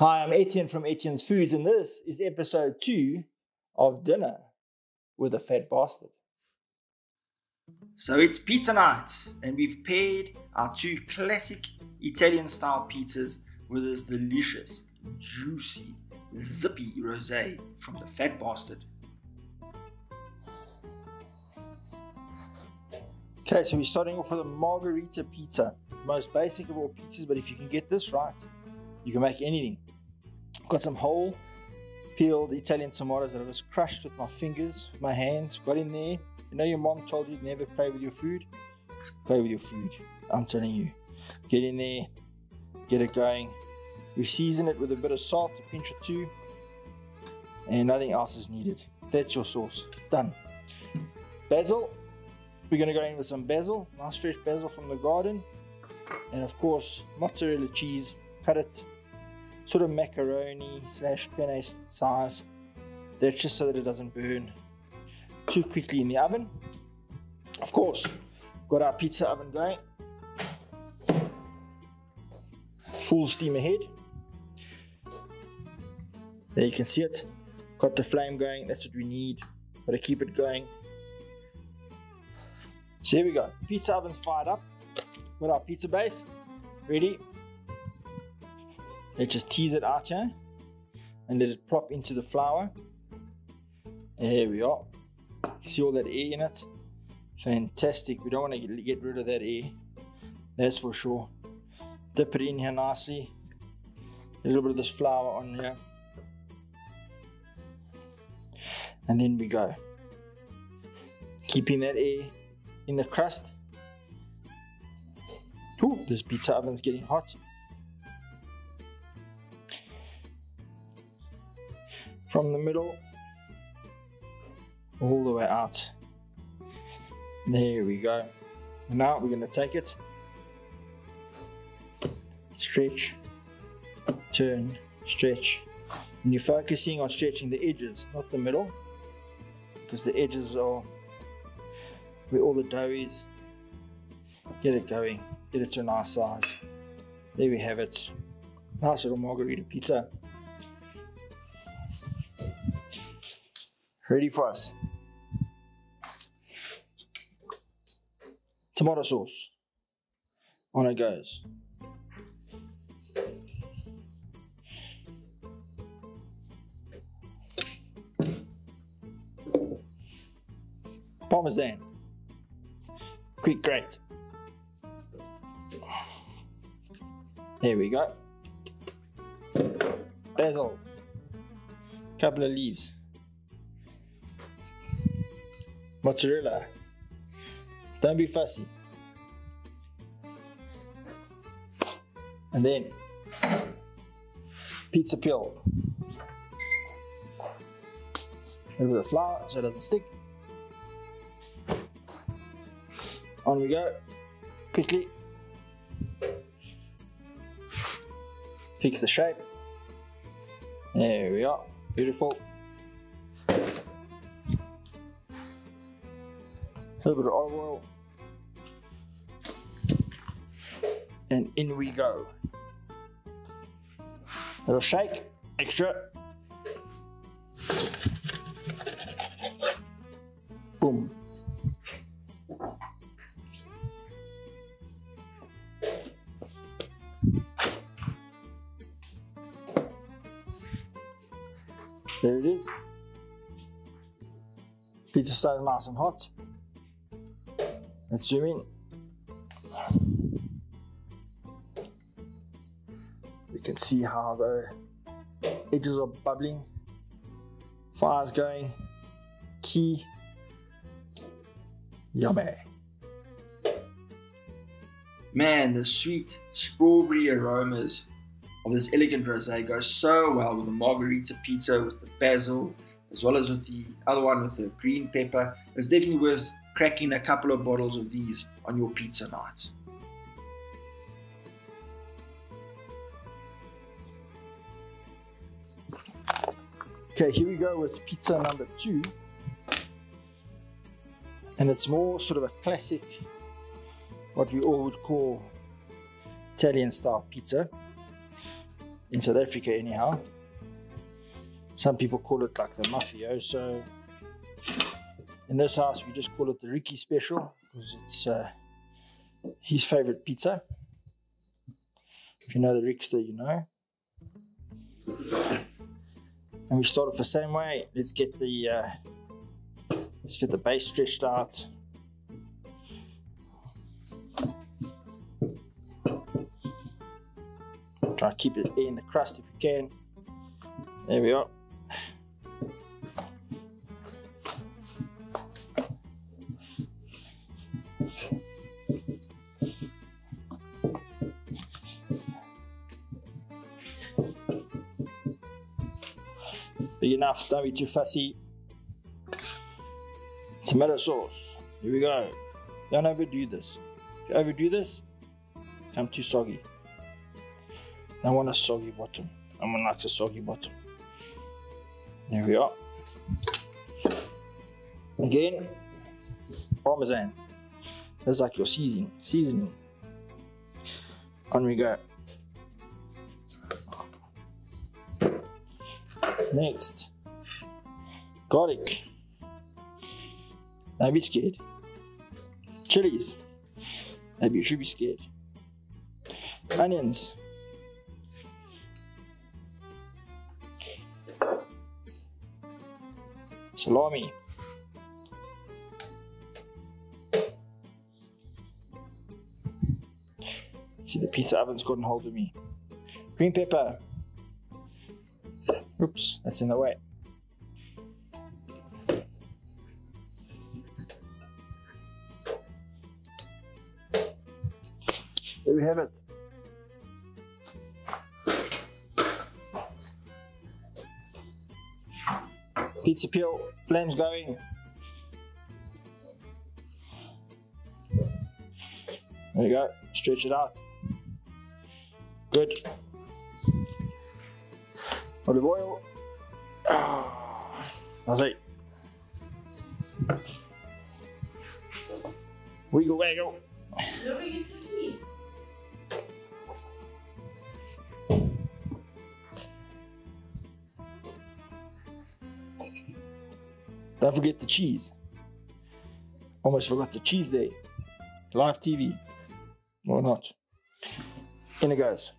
Hi, I'm Etienne from Etienne's Foods, and this is episode 2 of Dinner with a Fat Bastard. So it's pizza night, and we've paired our 2 classic Italian-style pizzas with this delicious, juicy, zippy rosé from the Fat Bastard. Okay, so we're starting off with a margherita pizza, most basic of all pizzas, but if you can get this right, you can make anything. I've got some whole peeled Italian tomatoes that I just crushed with my fingers, my hands, got in there. You know your mom told you never play with your food? Play with your food, I'm telling you. Get in there, get it going. We've seasoned it with a bit of salt, a pinch or 2, and nothing else is needed. That's your sauce, done. Basil, we're gonna go in with some basil, nice fresh basil from the garden. And of course, mozzarella cheese, cut it, sort of macaroni / penne size. That's just so that it doesn't burn too quickly in the oven. Of course, got our pizza oven going. Full steam ahead. There you can see it. Got the flame going, that's what we need. Gotta keep it going. So here we go, pizza oven's fired up. Got our pizza base ready. Let's just tease it out here and let it plop into the flour. There we are. You see all that air in it? Fantastic. We don't want to get rid of that air, that's for sure. Dip it in here nicely. A little bit of this flour on here. And then we go. Keeping that air in the crust. Ooh, this pizza oven's getting hot. From the middle all the way out. There we go. Now we're going to take it, stretch, turn, stretch. And you're focusing on stretching the edges, not the middle, because the edges are where all the dough is. Get it going, get it to a nice size. There we have it. Nice little margherita pizza. Ready for us. Tomato sauce. On it goes. Parmesan. Quick grate. There we go. Basil. Couple of leaves. Mozzarella, don't be fussy. And then pizza peel. A little bit of flour so it doesn't stick. On we go, quickly. Fix the shape. There we are, beautiful. A little bit of olive oil, and in we go. Little shake, extra. Boom. There it is. Pizza started nice and hot. Let's zoom in. You can see how the edges are bubbling. Fire's going. Key. Yummy. Man, the sweet strawberry aromas of this elegant rosé go so well with the margherita pizza, with the basil, as well as with the other one with the green pepper. It's definitely worth cracking a couple of bottles of these on your pizza night. Okay, here we go with pizza number 2. And it's more sort of a classic, what we all would call Italian style pizza. in South Africa anyhow. Some people call it like the mafioso. In this house, we just call it the Ricky Special because it's his favorite pizza. If you know the Rickster, you know. And we start off the same way. Let's get the base stretched out. Try to keep it in the crust if you can. There we are. Big enough, don't be too fussy. Tomato sauce, here we go. Don't overdo this. If you overdo this, become too soggy. I want a soggy bottom. Everyone likes a soggy bottom. There we are. Again, Parmesan. That's like your seasoning. On we go. Next, garlic. Don't be scared. Chilies. Maybe you should be scared. Onions. Salami. See, the pizza oven's gotten hold of me. Green pepper. Oops, that's in the way. There we have it. Pizza peel, flames going. There you go, stretch it out. Good. Olive oil. That's it. Wiggle waggle. Don't forget the cheese. Almost forgot the cheese day. Live TV. Or not. In it goes.